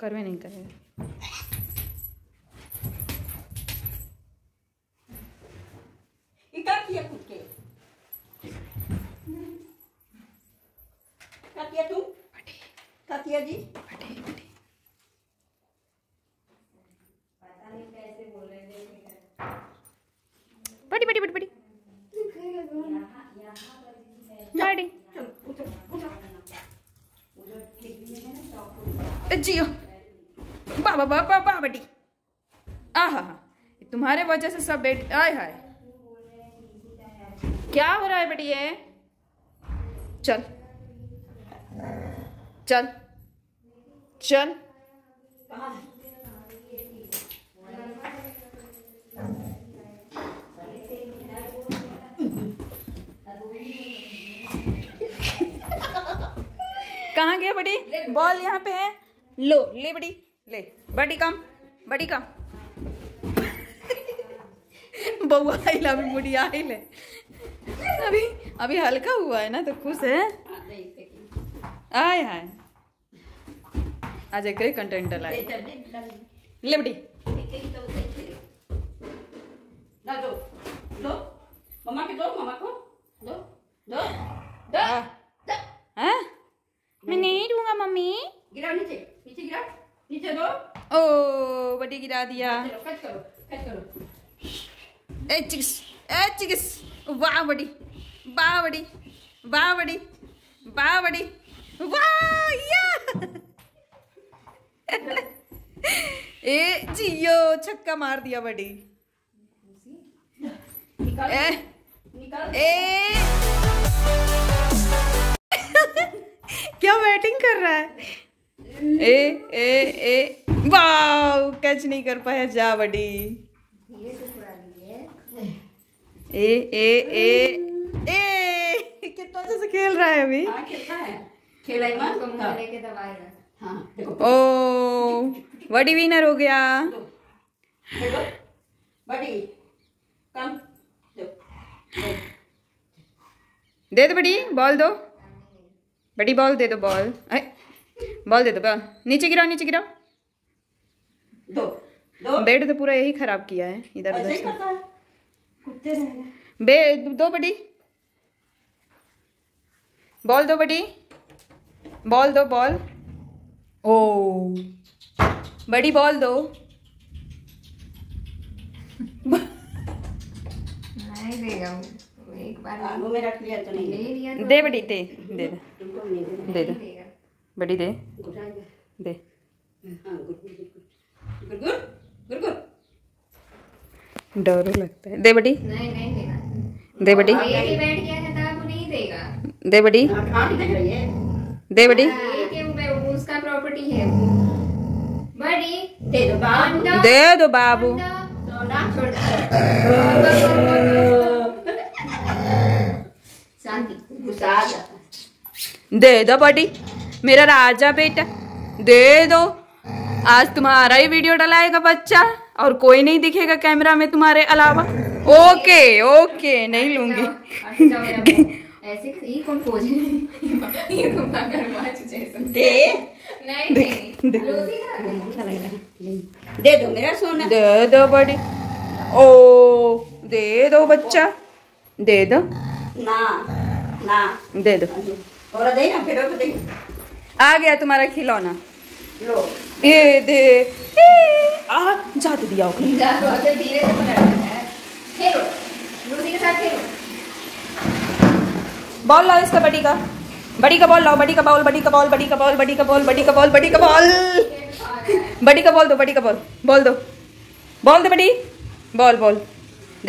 करवे नहीं करेगा। ये क्या किया खुद के? क्या किया तू? क्या किया जी? पता नहीं कैसे बोल रहे हैं। बड़ी बड़ी बड़ी बड़ी बड़ी जियो बाबा बाबा बाबा बेटी आहा तुम्हारे वजह से सब बेट आय हाय क्या हो रहा है बेटी ये चल चल चल कहाँ गया बड़ी बॉल यहाँ पे है लो ले बड़ी ले बड़ी कम बउआ आई ला अभी बुढ़िया आई ले अभी अभी हल्का हुआ है ना तो खुश है आय हाय आज एक कंटेंट डाला ले बड़ी दो दो मम्मा को दो दो दो हाँ मैं नहीं दूंगा मम्मी गिरा नीचे नीचे गिरा नीचे दो ओ बड़ी गिरा दिया कट करो ए चिकिस वाह बड़ी वाह बड़ी वाह बड़ी वाह बड़ी वाह या ए जियो छक्का मार दिया बड़ी निकाल ए निकाल ए क्या बैटिंग कर रहा है ए ए ए वाव कैच नहीं कर पाया जा बड़ी ए ए ए ए कितना अच्छे से खेल रहा है अभी ओ बड़ी विनर हो गया बड़ी कम दे दो बड़ी बॉल दो बड़ी बॉल दे दो बॉल ए बॉल दे दो बॉल नीचे गिराओ दो दो बेड तो पूरा यही खराब किया है इधर उधर कुत्ते रहना बे दो बड़ी बॉल दो बड़ी बॉल दो बॉल ओ बड़ी बॉल दो नहीं देगा एक बार आंगू में रख लिया तो नहीं लिया तो दे बड़ी दे दे दे दे बड़ी दे दे डर लगता है दे बड़ी नहीं देगा दे बड़ी बैठ गया था वो नहीं देगा दे बड़ी दे बड़ी उसका प्रॉपर्टी है बड़ी दे दो बाबू दे दो बड़ी मेरा राजा बेटा दे दो आज तुम्हारा ही वीडियो डालाएगा बच्चा और कोई नहीं दिखेगा कैमरा में तुम्हारे अलावा ओके ओके नहीं लूंगी ऐसे ये कौन पोज है ये तुम ना करवा जैसे दे नहीं नहीं दे दो मेरा सोना दे दो बड़ी ओ दे दो बच्चा दे दो ना ना दे दो और दे ना फिर दे आ गया तुम्हारा खिलौना लो ये दे आ जाते दिया ओके जाते धीरे से पकड़ना है खेलो लूसी के साथ खेलो बॉल लाओ इसका बड़ी का बॉल लाओ बड़ी का बॉल दो बड़ी का बॉल बॉल दो बड़ी बॉल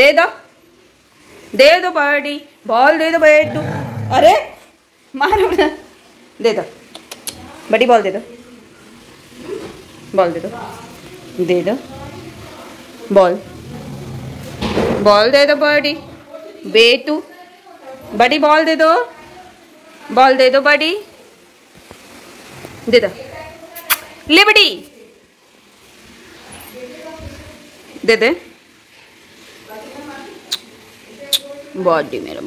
दे दो बड़ी बॉल दे दो बेटू अरे मारो ना दे दो बड़ी बॉल दे दो बॉल दे दो बॉल बॉल दे दो बड़ी बेटू बड़ी बॉल दे दो बड़ी दे दो ले बड़ी दे बॉडी मेरा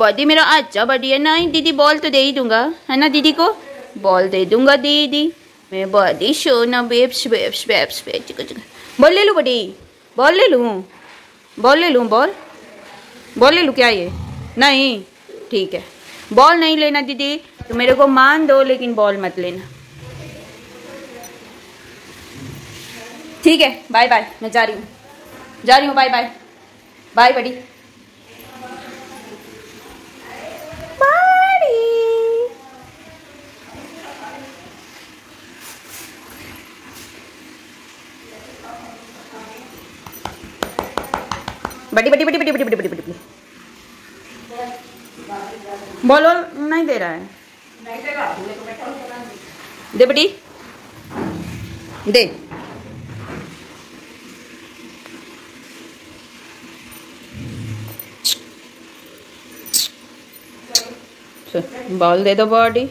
बॉडी मेरा अच्छा बॉडी है नहीं दीदी बॉल तो दे ही दूंगा है ना दीदी को बॉल दे दूंगा दीदी मैं बड़ी सोना babes babes babes babes ball ले लूँ बड़ी बॉल ले लूँ क्या ये नहीं ठीक है। बॉल नहीं लेना दीदी तो मेरे को मान दो लेकिन बॉल मत लेना ठीक है। बाय बाय मैं जा रही हूँ बाय बाय बाय बड़ी बड़ी बड़ी बड़ी बड़ी बड़ी बड़ी बड़ी बड़ी बड़ी बोलो नहीं दे रहा है दे बड़ी दे बॉल दे दो बॉडी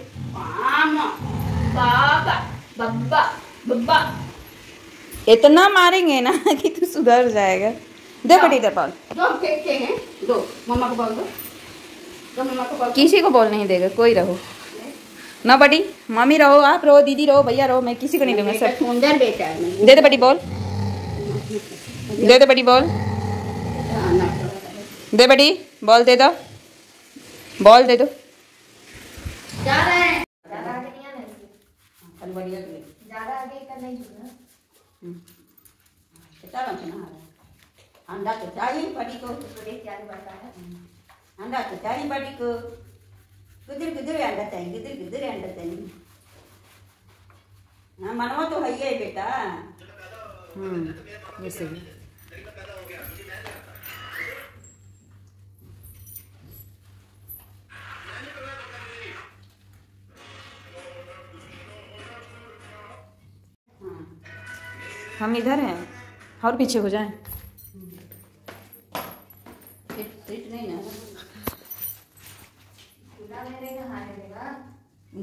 इतना मारेंगे ना कि तू सुधर जाएगा। दे बेटी इधर बॉल दो फेंकते हैं दो मम्मा को बॉल दो तो मम्मा को बॉल किसी को बॉल नहीं देगा कोई रहो ना बेटी मम्मी रहो आप रहो दीदी रहो भैया रहो मैं किसी को नहीं दूंगा सर सुंदर बेटा है। दे दे बेटी बॉल दे दे बेटी बॉल दे बेटी बॉल दे दो बॉल दे दो अंडा तो चाहिए बड़ी को गुदर गुदर अंडा चाहिए हाँ मनवा तो है ही है बेटा जैसे हम इधर हैं और पीछे हो जाएं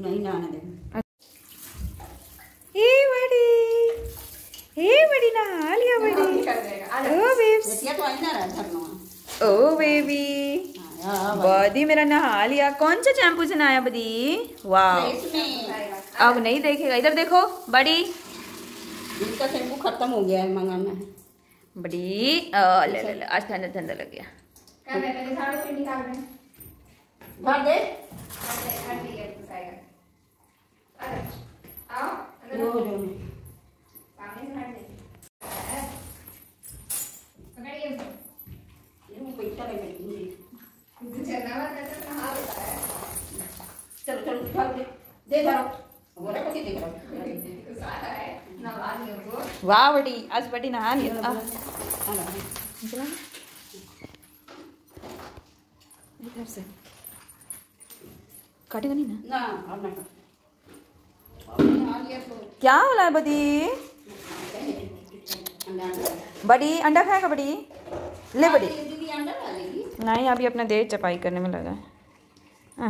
नहीं ना ए बड़ी नहा लिया बड़ी ओ बेब्स तो आई ना रहा ओ बेबी बॉडी मेरा नहा लिया कौन सा शैम्पू से नहाया बड़ी वाह अब नहीं देखेगा इधर देखो बड़ी इसका शैम्पू खत्म हो गया है मंगाना है बड़ी ले आज ठंडा लग गया वाह बड़ी आज बड़ी नहा लिया इधर से काटेगा नहीं ना और ना क्या हो रहा है बड़ी अंडा खाएगा बड़ी ले बड़ी नहीं अभी अपना देर चपाई करने में लगा है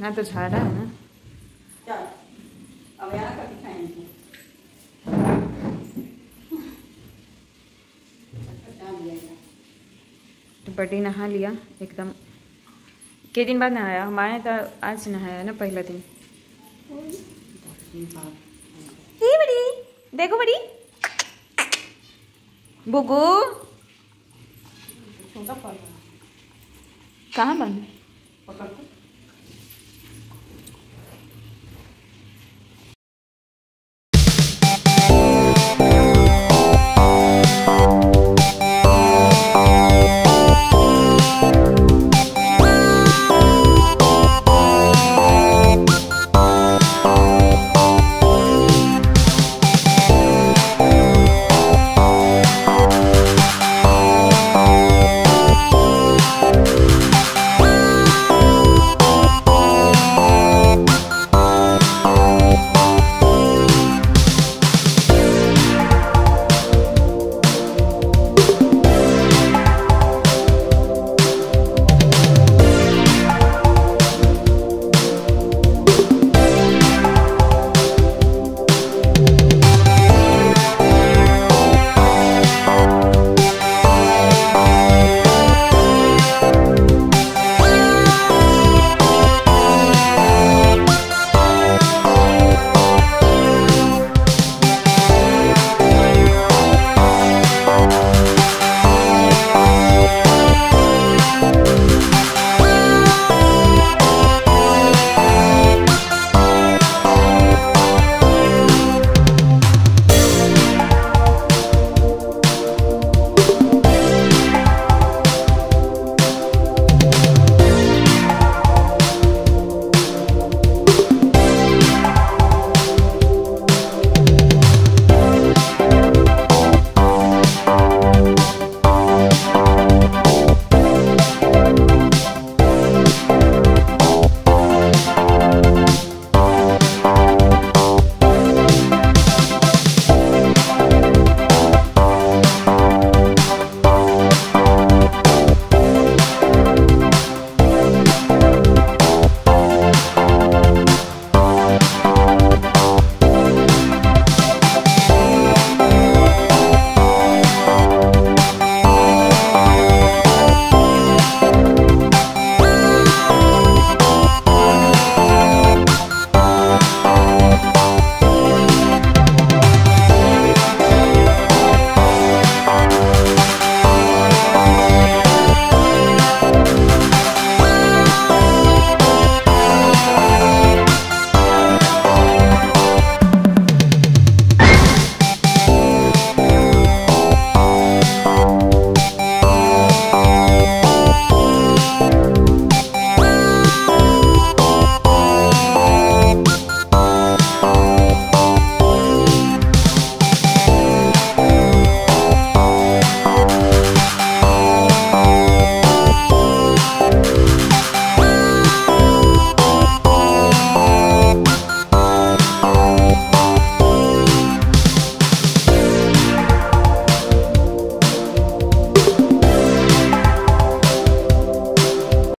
ना तो छा रहा है ना अब यहाँ का दिखाएंगे तो बड़ी नहा लिया एकदम के दिन बाद नहाया हमारे तो आज नहाया ना पहला दिन ये बड़ी देखो बड़ी बुगू कहाँ बन